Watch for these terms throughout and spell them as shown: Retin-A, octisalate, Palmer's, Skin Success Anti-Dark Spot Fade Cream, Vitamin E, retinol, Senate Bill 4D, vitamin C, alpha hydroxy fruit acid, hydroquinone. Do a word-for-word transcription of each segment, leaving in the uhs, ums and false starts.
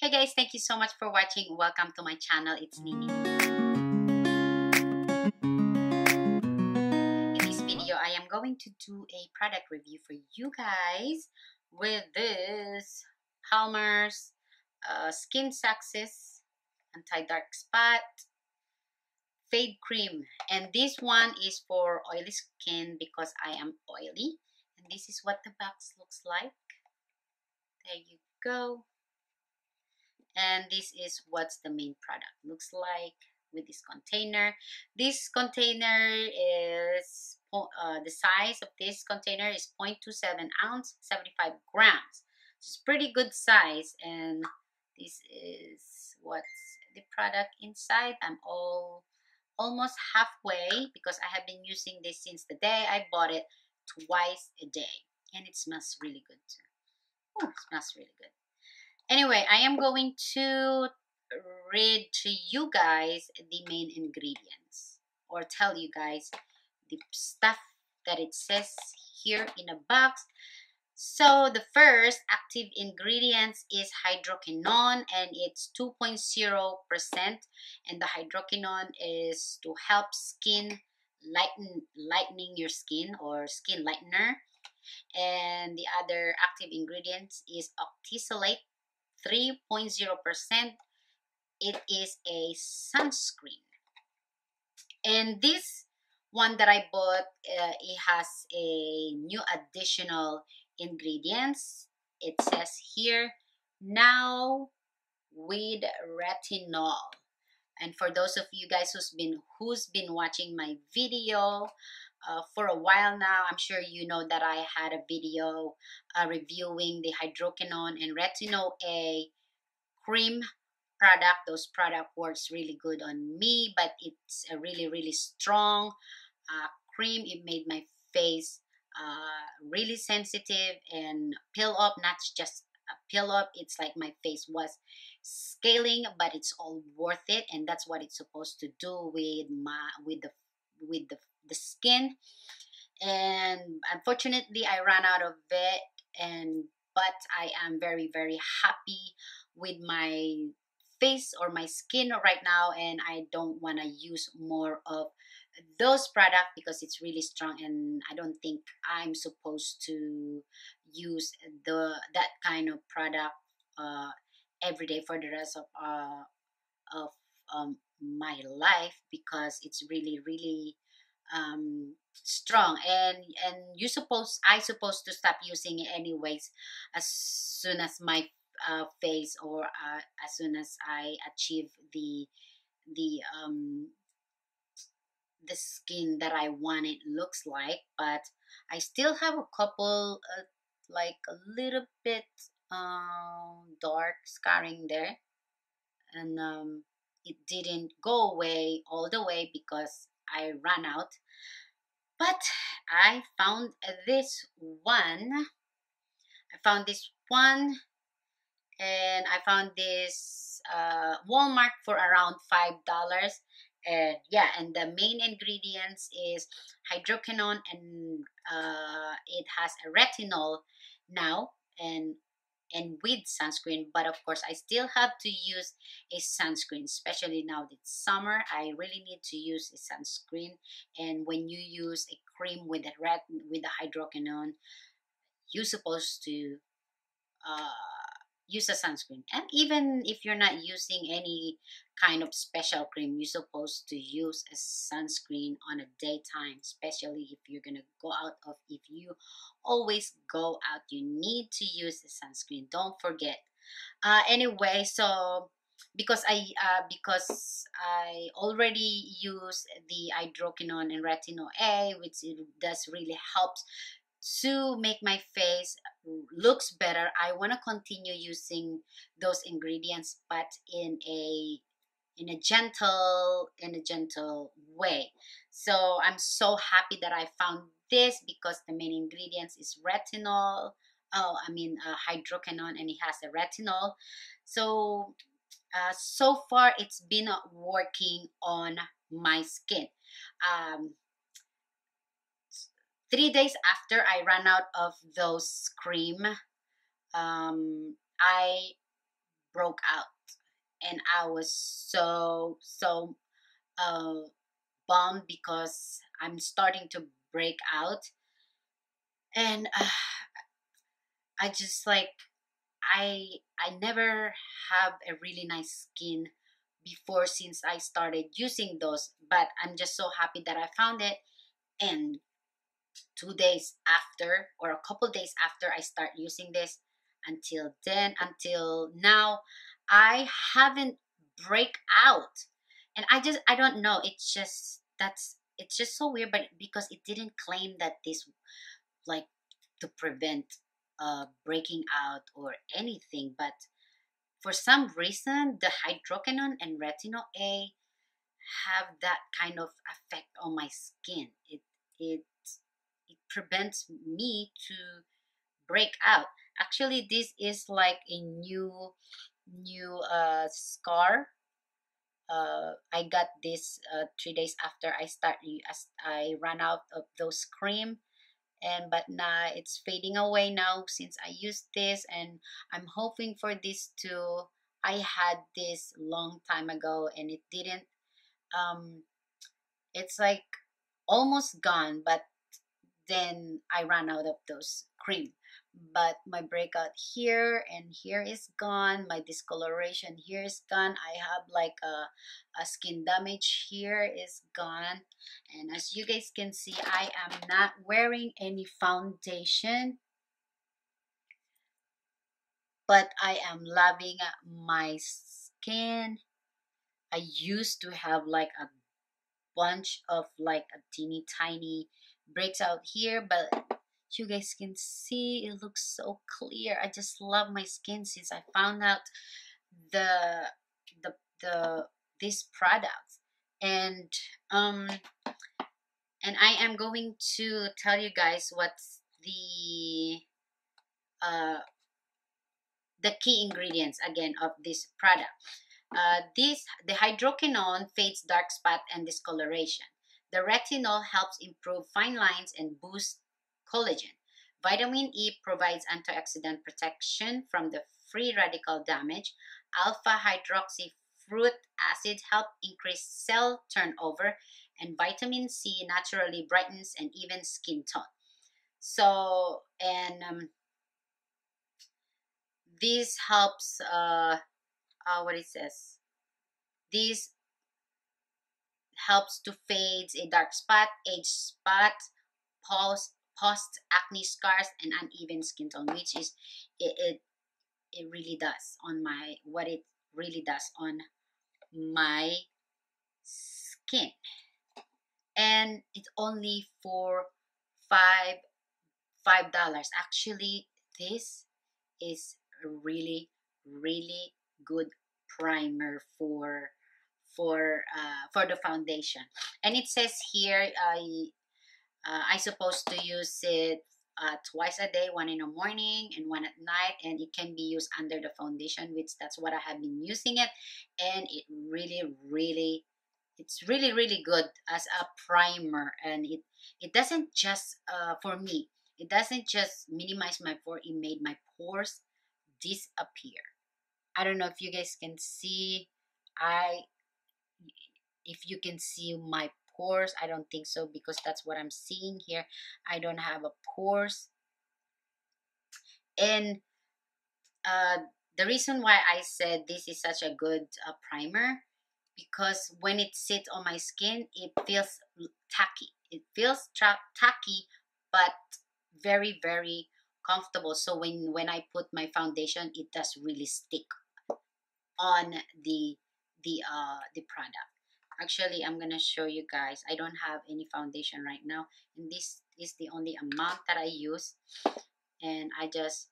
Hey guys, thank you so much for watching. Welcome to my channel. It's Nini. In this video, I am going to do a product review for you guys with this Palmer's uh, Skin Success Anti-Dark Spot Fade Cream. And this one is for oily skin because I am oily. And this is what the box looks like. There you go. And this is what the main product looks like with this container. This container is, uh, the size of this container is zero point two seven ounce, seventy-five grams. It's pretty good size, and this is what's the product inside. I'm all, almost halfway because I have been using this since the day I bought it, twice a day. And it smells really good too. Oh, it smells really good. Anyway, I am going to read to you guys the main ingredients, or tell you guys the stuff that it says here in a box. So the first active ingredient is hydroquinone, and it's two point zero percent, and the hydroquinone is to help skin lighten, lightening your skin, or skin lightener. And the other active ingredient is octisalate, three point zero percent. It is a sunscreen. And this one that I bought, uh, it has a new additional ingredients. It says here, now with retinol. And for those of you guys who's been who's been watching my video uh, for a while now, I'm sure you know that I had a video uh, reviewing the hydroquinone and retin-A cream product. Those product works really good on me, but it's a really really strong uh, cream. It made my face uh, really sensitive and peel up, not just a peel up. It's like my face was scaling, but it's all worth it, and that's what it's supposed to do with my with the with the, the skin. And unfortunately, I ran out of it, and but I am very very happy with my face or my skin right now, and I don't want to use more of those products because it's really strong, and I don't think I'm supposed to use the that kind of product uh, every day for the rest of uh, of um, my life, because it's really really um, strong, and and you suppose I supposed to stop using it anyways as soon as my uh, face, or uh, as soon as I achieve the the um, the skin that I want it looks like. But I still have a couple uh, like a little bit um dark scarring there, and um it didn't go away all the way because I ran out. But I found this one I found this one and I found this uh Walmart for around five dollars. And yeah, and the main ingredients is hydroquinone, and uh, it has a retinol now, and and with sunscreen. But of course, I still have to use a sunscreen, especially now that it's summer. I really need to use a sunscreen. And when you use a cream with a ret with a hydroquinone, you're supposed to uh, use a sunscreen. And even if you're not using any kind of special cream, you're supposed to use a sunscreen on a daytime, especially if you're gonna go out of if you always go out, you need to use the sunscreen, don't forget. Uh, anyway, so because I uh, because I already use the hydroquinone and retin-A, which it does really helps to make my face looks better. I want to continue using those ingredients, but in a in a gentle in a gentle way. So I'm so happy that I found this, because the main ingredients is retinol. Oh, I mean uh, hydroquinone, and it has a retinol. So uh, so far it's been working on my skin. Um, Three days after I ran out of those cream, um, I broke out, and I was so so uh, bummed because I'm starting to break out, and uh, I just like I I never have a really nice skin before since I started using those, but I'm just so happy that I found it. And two days after, or a couple days after I start using this, until then, until now, I haven't break out. And I just, I don't know, it's just, that's, it's just so weird, but because it didn't claim that this, like, to prevent uh, breaking out or anything, but for some reason, the hydroquinone and retinol-A have that kind of effect on my skin. It, it, it prevents me to break out. Actually, this is like a new, new uh, scar. Uh, I got this uh, three days after I start. I ran out of those cream, and but now it's fading away now since I used this, and I'm hoping for this to. I had this long time ago, and it didn't. Um, it's like almost gone, but then I ran out of those cream. But my breakout here and here is gone. My discoloration here is gone. I have like a, a skin damage here is gone. And as you guys can see, I am not wearing any foundation, but I am loving my skin. I used to have like a bunch of like a teeny tiny breaks out here, but you guys can see it looks so clear. I just love my skin since I found out the the the these products, and um and I am going to tell you guys what's the uh the key ingredients again of this product. Uh, this the hydroquinone fades dark spot and discoloration. The retinol helps improve fine lines and boost collagen. Vitamin E provides antioxidant protection from the free radical damage. Alpha hydroxy fruit acid helps increase cell turnover, and vitamin C naturally brightens and evens skin tone. So, and um, this helps, uh, uh, what it says, this helps to fade a dark spot, age spot, pause, post acne scars, and uneven skin tone, which is it, it it really does on my what it really does on my skin. And it's only for five five dollars. Actually, this is a really really good primer for for uh, for the foundation. And it says here I. Uh, I supposed to use it uh, twice a day, one in the morning and one at night, and it can be used under the foundation, which that's what I have been using it, and it really, really, it's really, really good as a primer, and it it doesn't just uh, for me, it doesn't just minimize my pore, it made my pores disappear. I don't know if you guys can see, I if you can see my pores. I don't think so because that's what I'm seeing here. I don't have a pores. And uh, the reason why I said this is such a good uh, primer, because when it sits on my skin, it feels tacky. It feels tacky, but very, very comfortable. So when, when I put my foundation, it does really stick on the, the, uh, the product. Actually, I'm gonna show you guys. I don't have any foundation right now, and this is the only amount that I use. And I just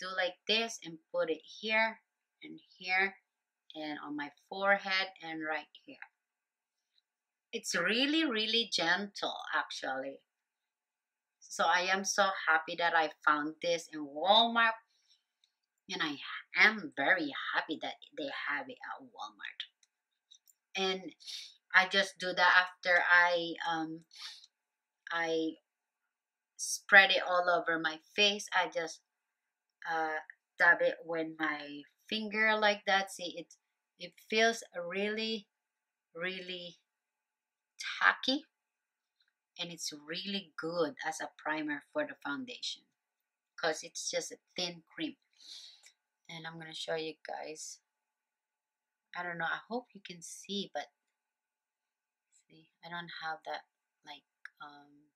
do like this and put it here and here and on my forehead and right here. It's really, really gentle, actually. So I am so happy that I found this in Walmart, and I am very happy that they have it at Walmart. And I just do that after I um I spread it all over my face. I just uh, dab it when my finger like that, see it it feels really really tacky, and it's really good as a primer for the foundation because it's just a thin cream. And I'm gonna show you guys, I don't know, I hope you can see, but see, I don't have that like um,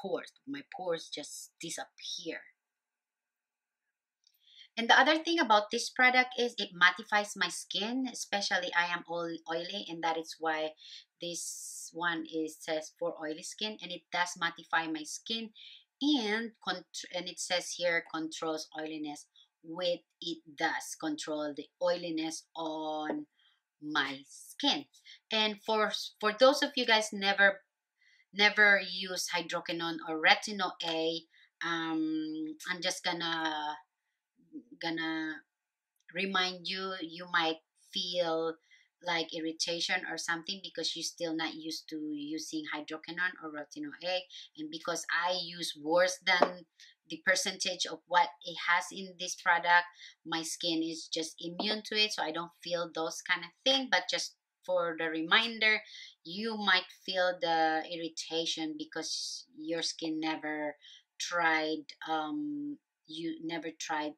pores. My pores just disappear. And the other thing about this product is it mattifies my skin, especially I am all oily, and that is why this one is says for oily skin, and it does mattify my skin, and and it says here controls oiliness, with it does control the oiliness on my skin. And for for those of you guys never never use hydroquinone or retin-A, um, I'm just gonna gonna remind you, you might feel like irritation or something because you're still not used to using hydroquinone or retin-A, and because I use worse than the percentage of what it has in this product, my skin is just immune to it, so I don't feel those kind of thing. But just for the reminder, you might feel the irritation because your skin never tried um you never tried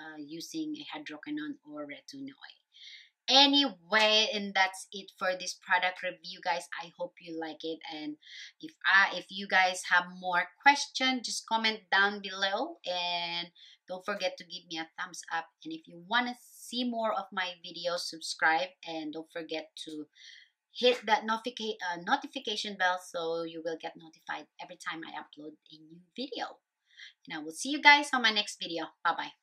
uh, using a hydroquinone or retin-A. Anyway, and that's it for this product review, guys. I hope you like it, and if I if you guys have more questions, just comment down below, and don't forget to give me a thumbs up. And if you want to see more of my videos, subscribe, and don't forget to hit that notification uh, notification bell so you will get notified every time I upload a new video. And I will see you guys on my next video. Bye-bye.